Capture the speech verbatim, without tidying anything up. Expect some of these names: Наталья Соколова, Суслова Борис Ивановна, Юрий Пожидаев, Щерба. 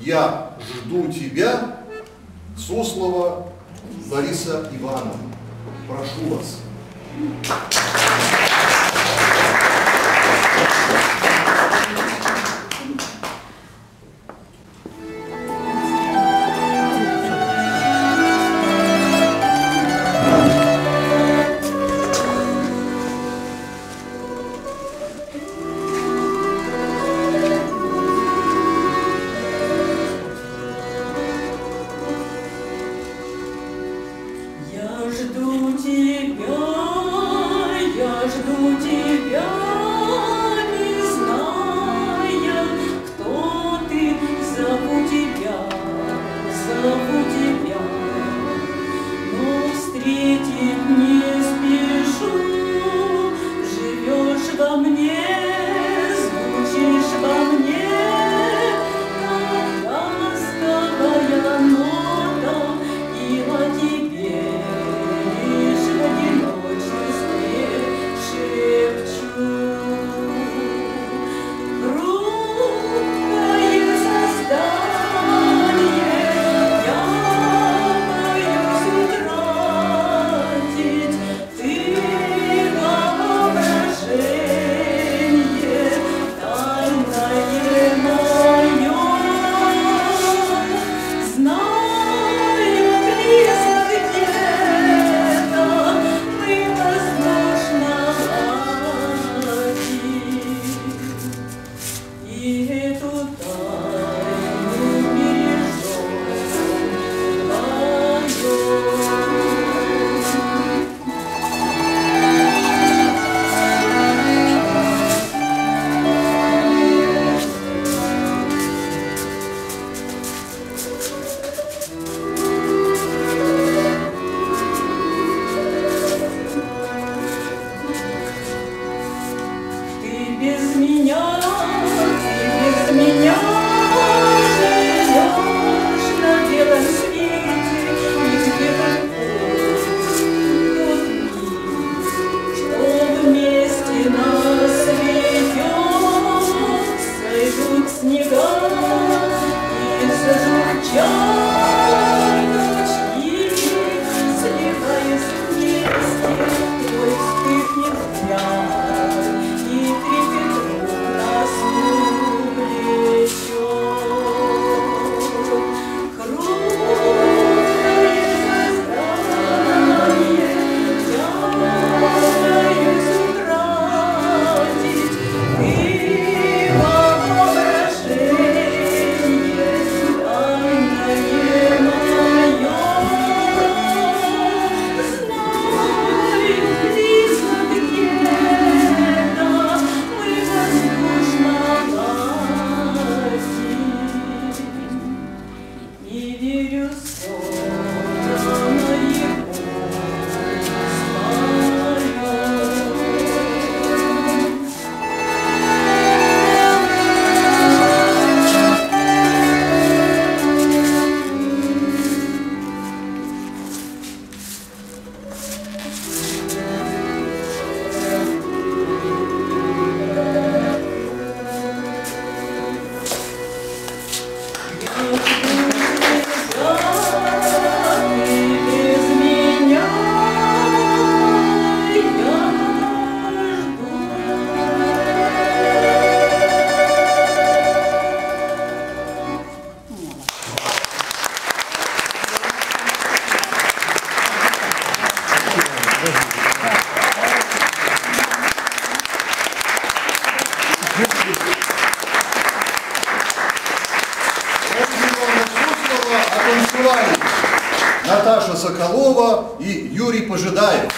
Я жду тебя, Суслова Бориса Ивановна. Прошу вас. Наталья Соколова и Юрий Пожидаев.